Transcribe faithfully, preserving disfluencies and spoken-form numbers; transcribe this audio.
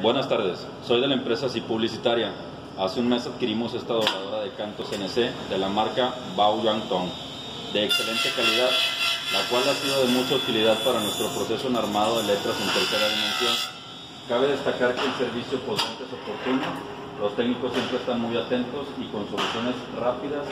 Buenas tardes, soy de la empresa Cipublicitaria. Hace un mes adquirimos esta dobladora de canto C N C de la marca Bao Yuan Tong, de excelente calidad, la cual ha sido de mucha utilidad para nuestro proceso en armado de letras en tercera dimensión. Cabe destacar que el servicio postventa es oportuno, los técnicos siempre están muy atentos y con soluciones rápidas.